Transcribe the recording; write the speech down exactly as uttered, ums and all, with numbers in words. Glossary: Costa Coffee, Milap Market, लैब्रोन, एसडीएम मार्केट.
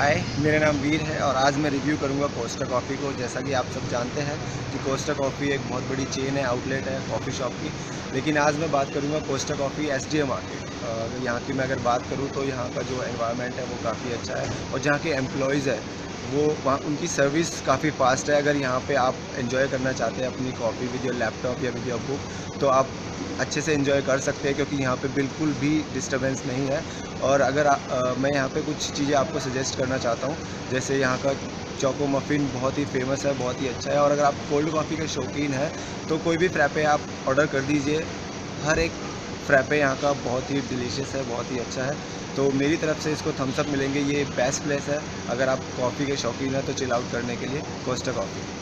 हाय, मेरा नाम वीर है और आज मैं रिव्यू करूंगा कोस्टा कॉफ़ी को। जैसा कि आप सब जानते हैं कि कोस्टा कॉफ़ी एक बहुत बड़ी चेन है, आउटलेट है कॉफ़ी शॉप की, लेकिन आज मैं बात करूंगा कोस्टा कॉफ़ी एसडीएम मार्केट। यहाँ की मैं अगर बात करूँ तो यहाँ का जो एनवायरनमेंट है वो काफ़ी अच्छा है और जहाँ के एम्प्लॉयज़ है वो वहाँ उनकी सर्विस काफ़ी फास्ट है। अगर यहाँ पर आप इन्जॉय करना चाहते हैं अपनी कॉफ़ी विद योर लैपटॉप या विद योर बुक, तो आप अच्छे से इन्जॉय कर सकते हैं क्योंकि यहाँ पे बिल्कुल भी डिस्टर्बेंस नहीं है। और अगर आ, आ, मैं यहाँ पे कुछ चीज़ें आपको सजेस्ट करना चाहता हूँ, जैसे यहाँ का चोको मफ़िन बहुत ही फेमस है, बहुत ही अच्छा है। और अगर आप कोल्ड कॉफ़ी के शौकीन हैं तो कोई भी फ्रैपे आप ऑर्डर कर दीजिए, हर एक फ्रैपे यहाँ का बहुत ही डिलीशियस है, बहुत ही अच्छा है। तो मेरी तरफ से इसको थम्स अप मिलेंगे। ये बेस्ट प्लेस है अगर आप कॉफ़ी के शौकीन हैं तो चिल आउट करने के लिए, कोस्टा कॉफ़ी।